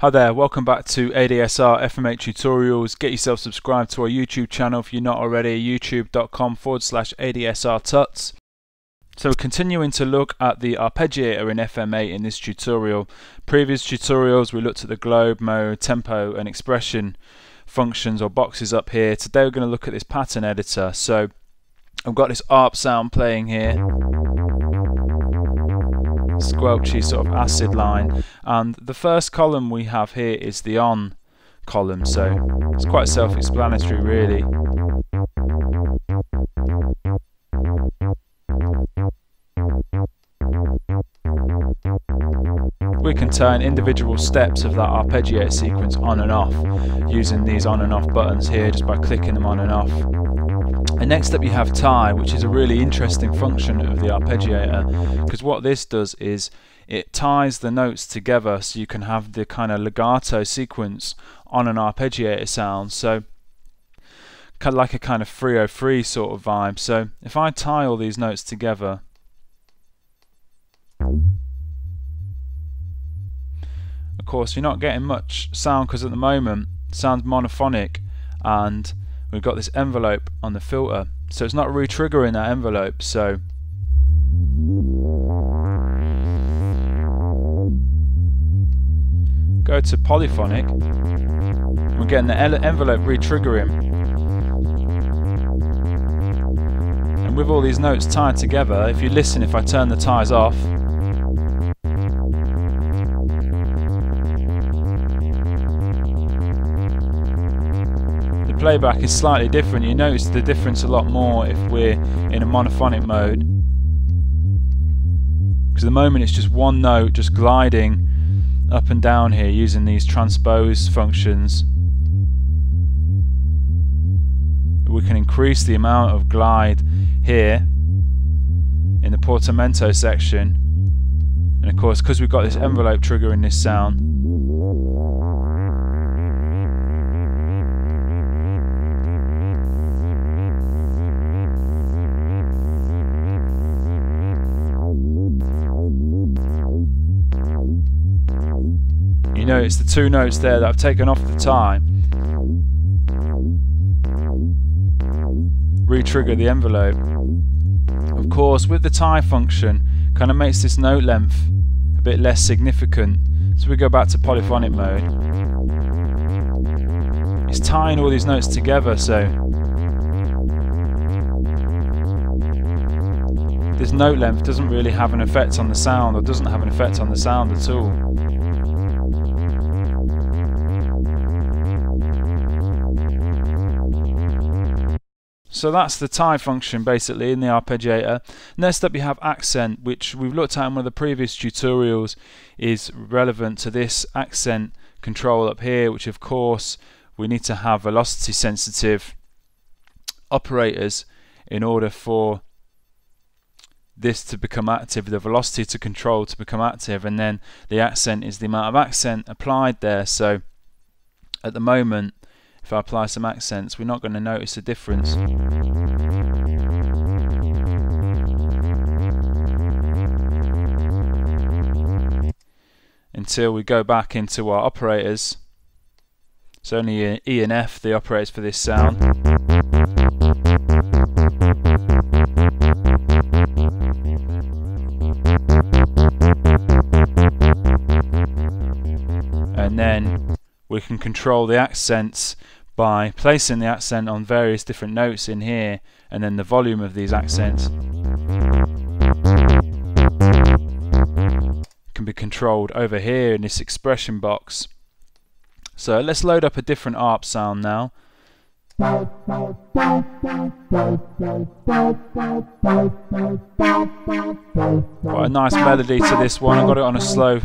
Hi there, welcome back to ADSR FM8 Tutorials. Get yourself subscribed to our YouTube channel if you're not already, youtube.com/ADSR tuts. So we're continuing to look at the arpeggiator in FM8 in this tutorial. Previous tutorials we looked at the globe, mode, tempo and expression functions or boxes up here. Today we're going to look at this pattern editor. So I've got this ARP sound playing here. Squelchy sort of acid line, and the first column we have here is the on column, so it's quite self-explanatory really. We can turn individual steps of that arpeggiator sequence on and off using these on and off buttons here just by clicking them on and off. And next up you have tie, which is a really interesting function of the arpeggiator, because what this does is it ties the notes together so you can have the kind of legato sequence on an arpeggiator sound, so kind of like a kind of 303 sort of vibe. So if I tie all these notes together of course you're not getting much sound because at the moment it sounds monophonic and we've got this envelope on the filter, so it's not re-triggering that envelope. So go to polyphonic, we're getting the envelope re-triggering, and with all these notes tied together, if you listen, if I turn the ties off, playback is slightly different. You notice the difference a lot more if we're in a monophonic mode, because at the moment it's just one note just gliding up and down here using these transpose functions. We can increase the amount of glide here in the portamento section, and of course because we've got this envelope triggering this sound, it's the two notes there that I've taken off the time re-trigger the envelope. Of course with the tie function kind of makes this note length a bit less significant, so we go back to polyphonic mode. It's tying all these notes together, so this note length doesn't really have an effect on the sound, or doesn't have an effect on the sound at all. So that's the tie function basically in the arpeggiator. Next up you have accent, which we've looked at in one of the previous tutorials, is relevant to this accent control up here, which of course we need to have velocity sensitive operators in order for this to become active, the velocity to control to become active, and then the accent is the amount of accent applied there. So at the moment if I apply some accents we're not going to notice a difference. Until we go back into our operators. It's only E and F, the operators for this sound. And then we can control the accents by placing the accent on various different notes in here, and then the volume of these accents can be controlled over here in this expression box. So let's load up a different ARP sound now. Quite a nice melody to this one. I've got it on a slow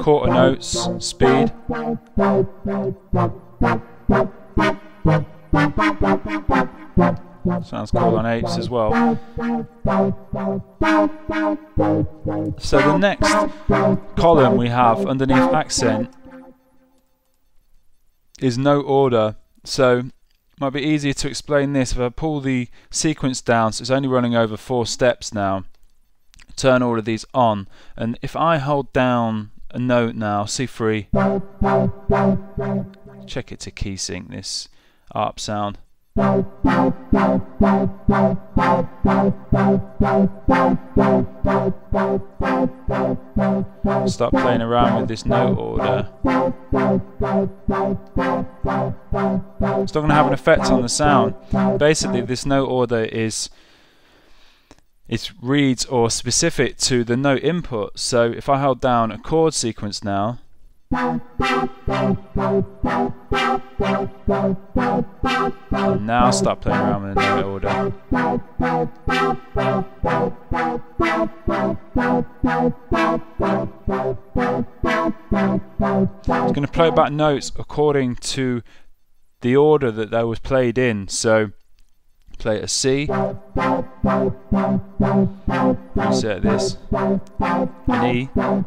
quarter notes speed. Sounds cool on 8s as well. So the next column we have underneath accent is note order. So might be easier to explain this if I pull the sequence down, so it's only running over 4 steps now. Turn all of these on, and if I hold down a note now, C3, check it to key sync this ARP sound. Start playing around with this note order. It's not going to have an effect on the sound. Basically, this note order is reads or specific to the note input. So if I held down a chord sequence now, and now start playing around with the note order. It's going to play back notes according to the order that they was played in. So play a C, insert this, an E, and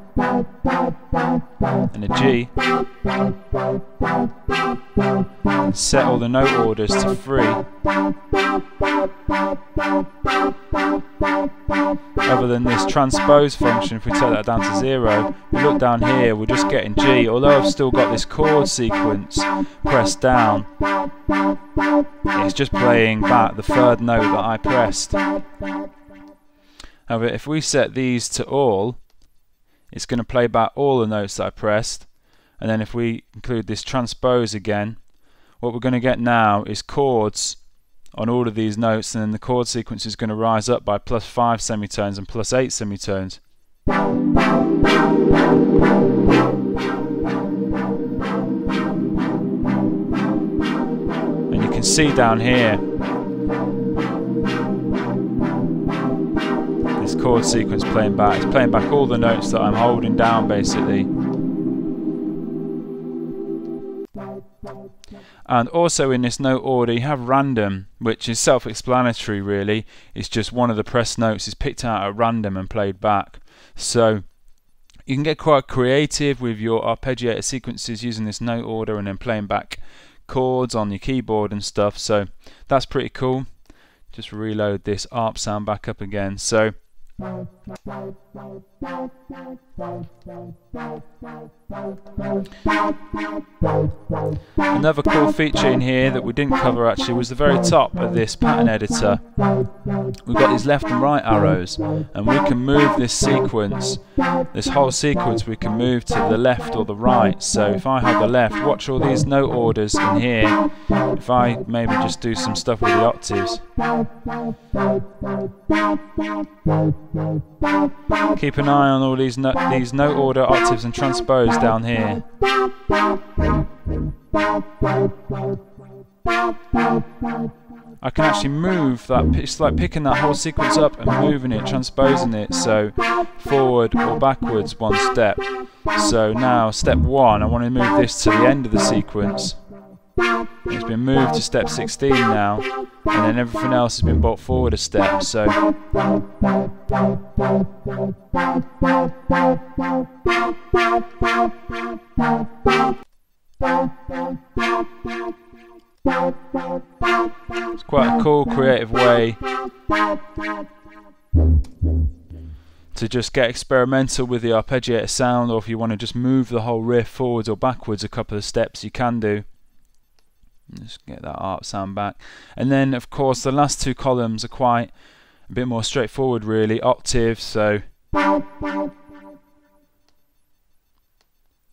a G, and set all the note orders to 3. Other than this transpose function, if we take that down to 0, we look down here, we're just getting G, although I've still got this chord sequence pressed down, it's just playing back the third note that I pressed. However, if we set these to all, it's going to play back all the notes that I pressed, and then if we include this transpose again, what we're going to get now is chords on all of these notes, and then the chord sequence is going to rise up by +5 semitones and +8 semitones. And you can see down here, this chord sequence playing back. It's playing back all the notes that I'm holding down basically. And also in this note order you have random, which is self-explanatory really. It's just one of the pressed notes is picked out at random and played back. So you can get quite creative with your arpeggiator sequences using this note order and then playing back chords on your keyboard and stuff. So that's pretty cool. Just reload this ARP sound back up again. So another cool feature in here that we didn't cover actually was the very top of this pattern editor. We've got these left and right arrows, and we can move this sequence, this whole sequence we can move to the left or the right. So if I have the left, watch all these note orders in here. If I maybe just do some stuff with the octaves, keep an eye on all these note order octaves and transpose down here. I can actually move that, it's like picking that whole sequence up and moving it, transposing it, so forward or backwards one step. So now step 1, I want to move this to the end of the sequence. It's been moved to step 16 now, and then everything else has been brought forward a step. So it's quite a cool, creative way to just get experimental with the arpeggiator sound, or if you want to just move the whole riff forwards or backwards a couple of steps, you can do. Just get that ARP sound back. And then of course the last two columns are quite a bit more straightforward really. Octaves, so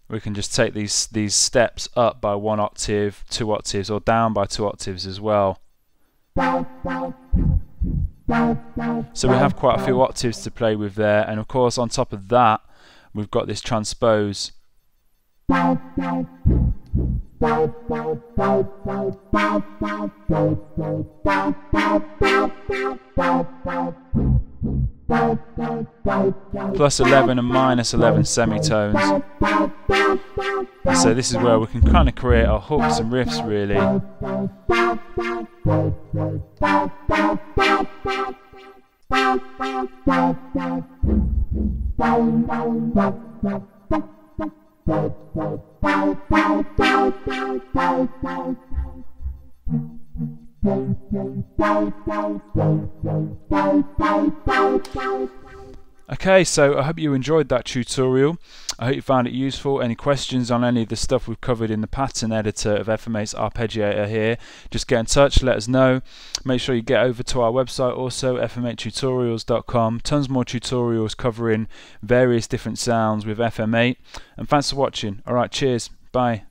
we can just take these steps up by 1 octave, 2 octaves, or down by 2 octaves as well. So we have quite a few octaves to play with there, and of course on top of that we've got this transpose. +11 and -11 semitones. And so this is where we can kind of create our hooks and riffs really. Okay, so I hope you enjoyed that tutorial. I hope you found it useful. Any questions on any of the stuff we've covered in the pattern editor of FM8's arpeggiator here, just get in touch, let us know. Make sure you get over to our website also, fm8tutorials.com. Tons more tutorials covering various different sounds with FM8. And thanks for watching. Alright, cheers. Bye.